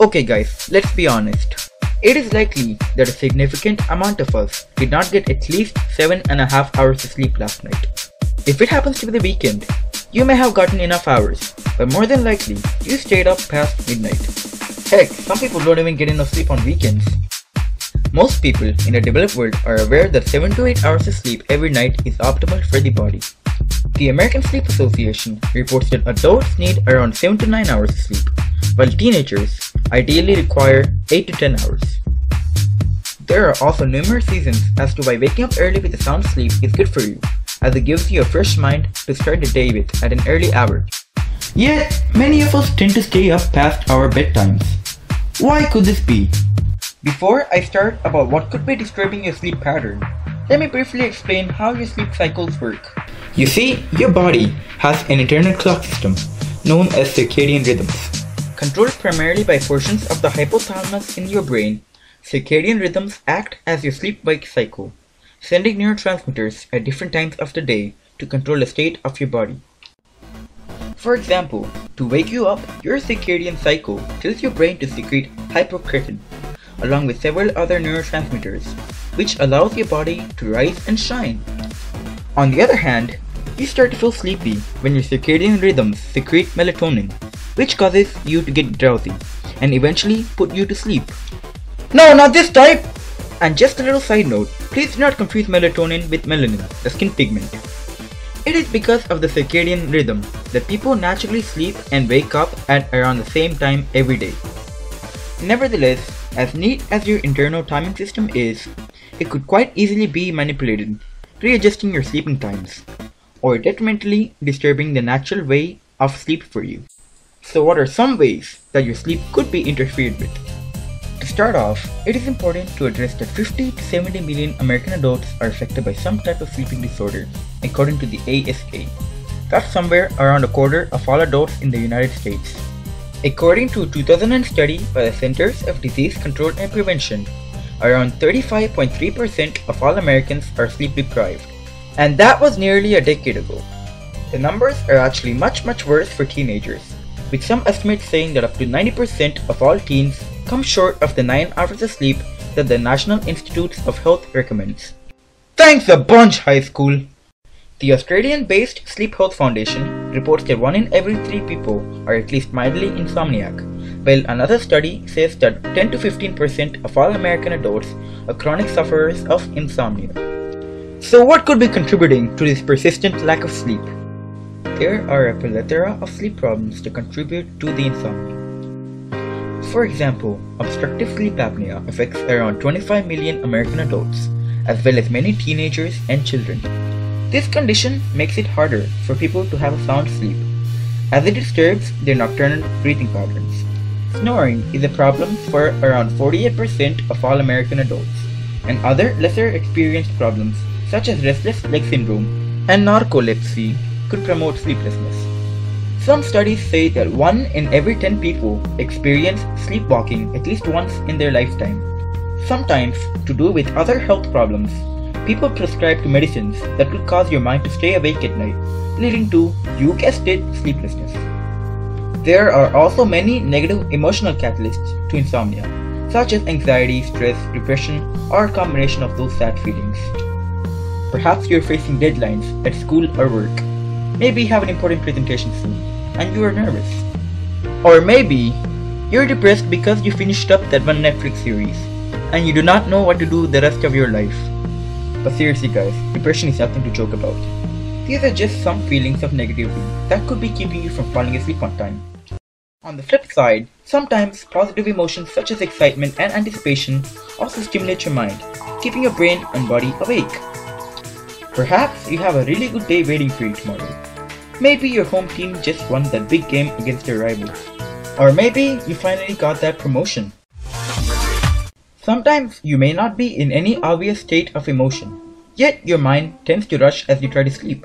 Okay guys, let's be honest. It is likely that a significant amount of us did not get at least 7.5 hours of sleep last night. If it happens to be the weekend, you may have gotten enough hours, but more than likely, you stayed up past midnight. Heck, some people don't even get enough sleep on weekends. Most people in the developed world are aware that 7 to 8 hours of sleep every night is optimal for the body. The American Sleep Association reports that adults need around 7 to 9 hours of sleep, while teenagers ideally require 8 to 10 hours. There are also numerous reasons as to why waking up early with a sound sleep is good for you, as it gives you a fresh mind to start the day with at an early hour. Yet, many of us tend to stay up past our bedtimes. Why could this be? Before I start about what could be disturbing your sleep pattern, let me briefly explain how your sleep cycles work. You see, your body has an internal clock system known as circadian rhythms. Controlled primarily by portions of the hypothalamus in your brain, circadian rhythms act as your sleep-wake cycle, sending neurotransmitters at different times of the day to control the state of your body. For example, to wake you up, your circadian cycle tells your brain to secrete hypocretin, along with several other neurotransmitters, which allows your body to rise and shine. On the other hand, you start to feel sleepy when your circadian rhythms secrete melatonin, which causes you to get drowsy and eventually put you to sleep. No, not this type! And just a little side note, please do not confuse melatonin with melanin, the skin pigment. It is because of the circadian rhythm that people naturally sleep and wake up at around the same time every day. Nevertheless, as neat as your internal timing system is, it could quite easily be manipulated, readjusting your sleeping times, or detrimentally disturbing the natural way of sleep for you. So what are some ways that your sleep could be interfered with? To start off, it is important to address that 50 to 70 million American adults are affected by some type of sleeping disorder, according to the ASA. That's somewhere around a quarter of all adults in the United States. According to a 2009 study by the Centers of Disease Control and Prevention, around 35.3% of all Americans are sleep deprived, and that was nearly a decade ago. The numbers are actually much worse for teenagers, with some estimates saying that up to 90% of all teens come short of the 9 hours of sleep that the National Institutes of Health recommends. Thanks a bunch, high school! The Australian-based Sleep Health Foundation reports that 1 in every 3 people are at least mildly insomniac, while another study says that 10 to 15% of all American adults are chronic sufferers of insomnia. So what could be contributing to this persistent lack of sleep? There are a plethora of sleep problems that contribute to the insomnia. For example, obstructive sleep apnea affects around 25 million American adults, as well as many teenagers and children. This condition makes it harder for people to have a sound sleep, as it disturbs their nocturnal breathing patterns. Snoring is a problem for around 48% of all American adults, and other lesser experienced problems such as restless leg syndrome and narcolepsy could promote sleeplessness. Some studies say that 1 in every 10 people experience sleepwalking at least once in their lifetime. Sometimes, to do with other health problems, people prescribe to medicines that could cause your mind to stay awake at night, leading to, you guessed it, sleeplessness. There are also many negative emotional catalysts to insomnia, such as anxiety, stress, depression, or a combination of those sad feelings. Perhaps you're facing deadlines at school or work. Maybe you have an important presentation soon, and you are nervous. Or maybe you're depressed because you finished up that one Netflix series, and you do not know what to do the rest of your life. But seriously guys, depression is nothing to joke about. These are just some feelings of negativity that could be keeping you from falling asleep on time. On the flip side, sometimes positive emotions such as excitement and anticipation also stimulate your mind, keeping your brain and body awake. Perhaps you have a really good day waiting for you tomorrow. Maybe your home team just won that big game against their rivals. Or maybe you finally got that promotion. Sometimes you may not be in any obvious state of emotion, yet your mind tends to rush as you try to sleep.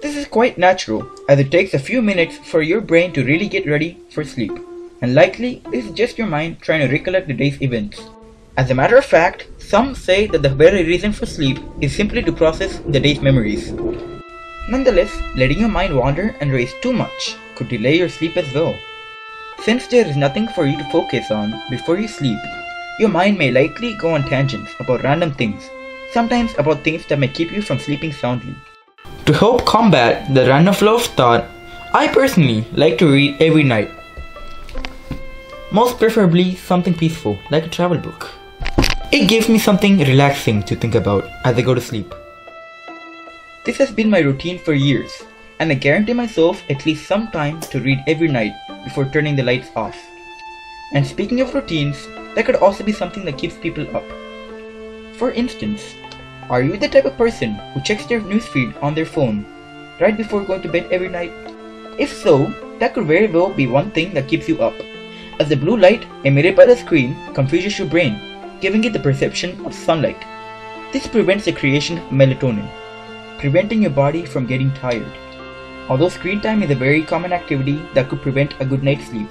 This is quite natural, as it takes a few minutes for your brain to really get ready for sleep, and likely this is just your mind trying to recollect the day's events. As a matter of fact, some say that the very reason for sleep is simply to process the day's memories. Nonetheless, letting your mind wander and race too much could delay your sleep as well. Since there is nothing for you to focus on before you sleep, your mind may likely go on tangents about random things, sometimes about things that may keep you from sleeping soundly. To help combat the random flow of thought, I personally like to read every night. Most preferably something peaceful, like a travel book. It gives me something relaxing to think about as I go to sleep. This has been my routine for years, and I guarantee myself at least some time to read every night before turning the lights off. And speaking of routines, that could also be something that keeps people up. For instance, are you the type of person who checks their newsfeed on their phone right before going to bed every night? If so, that could very well be one thing that keeps you up, as the blue light emitted by the screen confuses your brain, giving it the perception of sunlight. This prevents the creation of melatonin, preventing your body from getting tired. Although screen time is a very common activity that could prevent a good night's sleep,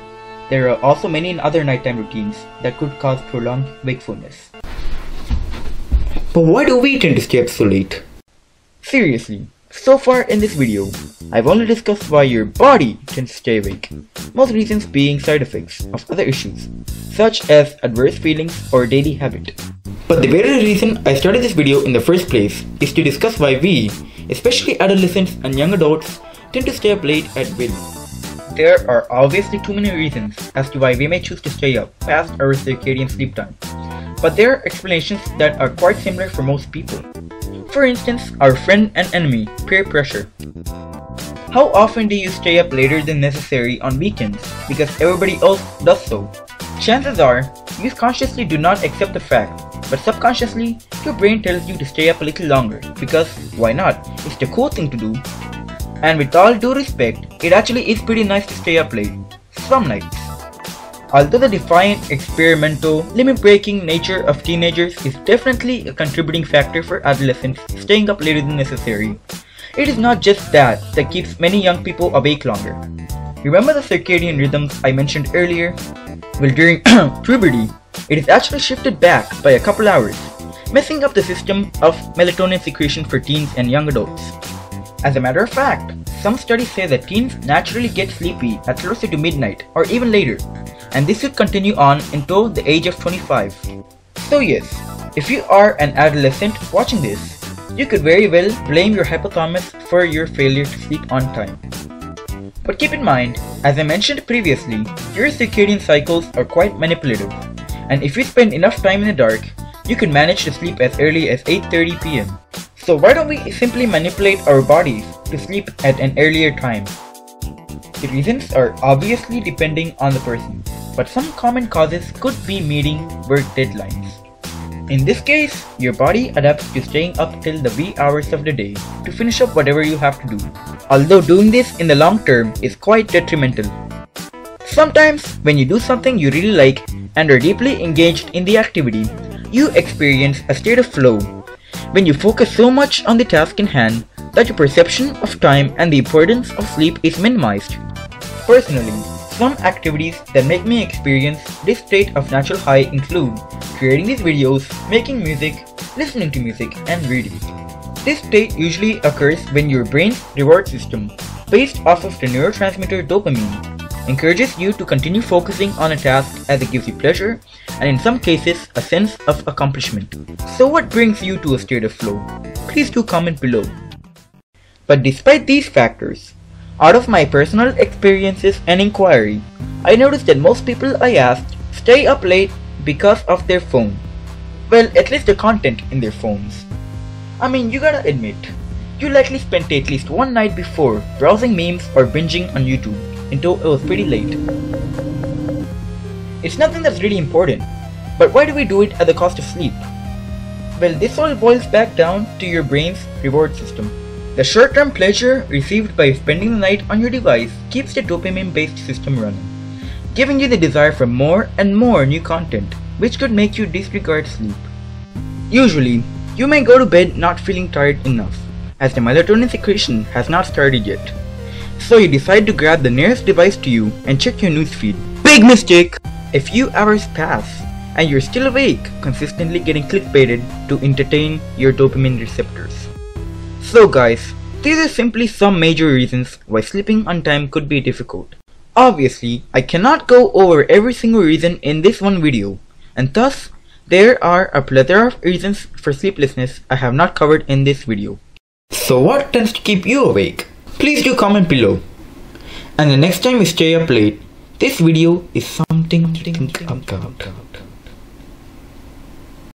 there are also many other nighttime routines that could cause prolonged wakefulness. But why do we tend to stay up so late? Seriously, so far in this video, I've only discussed why your body tends to stay awake, most reasons being side effects of other issues, such as adverse feelings or daily habit. But the very reason I started this video in the first place is to discuss why we, especially adolescents and young adults, tend to stay up late at will. There are obviously too many reasons as to why we may choose to stay up past our circadian sleep time, but there are explanations that are quite similar for most people. For instance, our friend and enemy, peer pressure. How often do you stay up later than necessary on weekends because everybody else does so? Chances are, you consciously do not accept the fact, but subconsciously, your brain tells you to stay up a little longer because, why not, it's the cool thing to do. And with all due respect, it actually is pretty nice to stay up late, some nights. Although the defiant, experimental, limit-breaking nature of teenagers is definitely a contributing factor for adolescents staying up later than necessary, it is not just that keeps many young people awake longer. Remember the circadian rhythms I mentioned earlier? Well, during puberty, it is actually shifted back by a couple hours, messing up the system of melatonin secretion for teens and young adults. As a matter of fact, some studies say that teens naturally get sleepy at closer to midnight or even later, and this would continue on until the age of 25. So yes, if you are an adolescent watching this, you could very well blame your hypothalamus for your failure to sleep on time. But keep in mind, as I mentioned previously, your circadian cycles are quite manipulative, and if you spend enough time in the dark, you can manage to sleep as early as 8:30 p.m. So why don't we simply manipulate our bodies to sleep at an earlier time? The reasons are obviously depending on the person, but some common causes could be meeting work deadlines. In this case, your body adapts to staying up till the wee hours of the day to finish up whatever you have to do, although doing this in the long term is quite detrimental. Sometimes, when you do something you really like and are deeply engaged in the activity, you experience a state of flow, when you focus so much on the task in hand that your perception of time and the importance of sleep is minimized. Personally, some activities that make me experience this state of natural high include creating these videos, making music, listening to music, and reading. This state usually occurs when your brain's reward system, based off of the neurotransmitter dopamine, encourages you to continue focusing on a task as it gives you pleasure and in some cases a sense of accomplishment. So what brings you to a state of flow? Please do comment below. But despite these factors, out of my personal experiences and inquiry, I noticed that most people I asked stay up late because of their phone. Well, at least the content in their phones. I mean, you gotta admit, you likely spent at least one night before browsing memes or binging on YouTube until it was pretty late. It's nothing that's really important, but why do we do it at the cost of sleep? Well, this all boils back down to your brain's reward system. The short-term pleasure received by spending the night on your device keeps the dopamine-based system running, giving you the desire for more and more new content, which could make you disregard sleep. Usually, you may go to bed not feeling tired enough, as the melatonin secretion has not started yet. So you decide to grab the nearest device to you and check your newsfeed. Big mistake! A few hours pass, and you're still awake, consistently getting clickbaited to entertain your dopamine receptors. So guys, these are simply some major reasons why sleeping on time could be difficult. Obviously, I cannot go over every single reason in this one video, and thus, there are a plethora of reasons for sleeplessness I have not covered in this video. So what tends to keep you awake? Please do comment below. And the next time you stay up late, this video is something to think about.